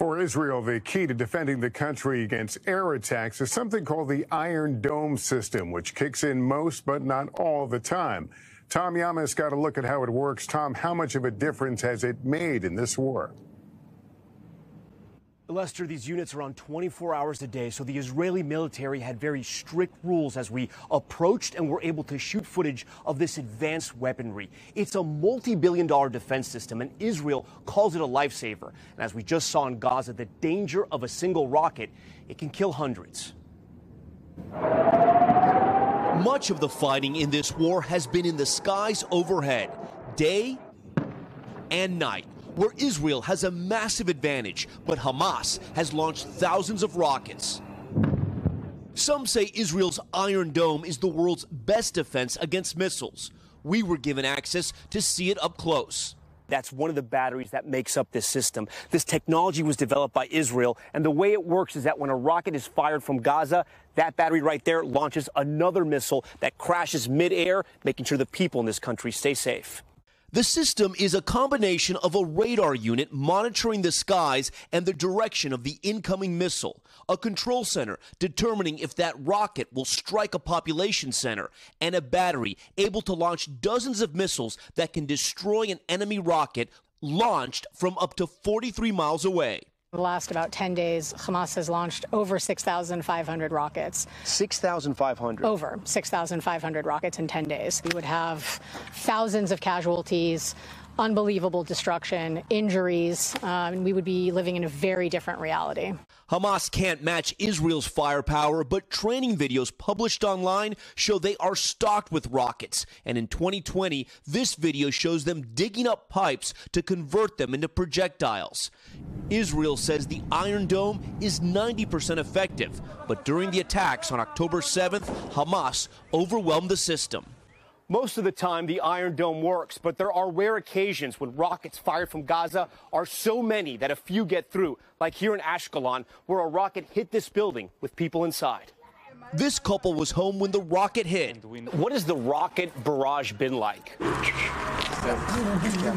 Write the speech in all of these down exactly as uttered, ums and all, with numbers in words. For Israel, the key to defending the country against air attacks is something called the Iron Dome system, which kicks in most but not all the time. Tom Llamas got a look at how it works. Tom, how much of a difference has it made in this war? Lester, these units are on twenty-four hours a day, so the Israeli military had very strict rules as we approached and were able to shoot footage of this advanced weaponry. It's a multi-billion dollar defense system, and Israel calls it a lifesaver. And as we just saw in Gaza, the danger of a single rocket, it can kill hundreds. Much of the fighting in this war has been in the skies overhead, day and night, where Israel has a massive advantage, but Hamas has launched thousands of rockets. Some say Israel's Iron Dome is the world's best defense against missiles. We were given access to see it up close. That's one of the batteries that makes up this system. This technology was developed by Israel, and the way it works is that when a rocket is fired from Gaza, that battery right there launches another missile that crashes midair, making sure the people in this country stay safe. The system is a combination of a radar unit monitoring the skies and the direction of the incoming missile, a control center determining if that rocket will strike a population center, and a battery able to launch dozens of missiles that can destroy an enemy rocket launched from up to forty-three miles away. The last about ten days, Hamas has launched over six thousand five hundred rockets. six thousand five hundred? Over six thousand five hundred rockets in ten days. We would have thousands of casualties, unbelievable destruction, injuries, um, and we would be living in a very different reality. Hamas can't match Israel's firepower, but training videos published online show they are stocked with rockets. And in twenty twenty, this video shows them digging up pipes to convert them into projectiles. Israel says the Iron Dome is ninety percent effective, but during the attacks on October seventh, Hamas overwhelmed the system. Most of the time, the Iron Dome works, but there are rare occasions when rockets fired from Gaza are so many that a few get through, like here in Ashkelon, where a rocket hit this building with people inside. This couple was home when the rocket hit. What has the rocket barrage been like?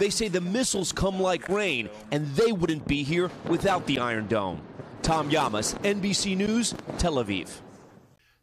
They say the missiles come like rain, and they wouldn't be here without the Iron Dome. Tom Llamas, N B C News, Tel Aviv.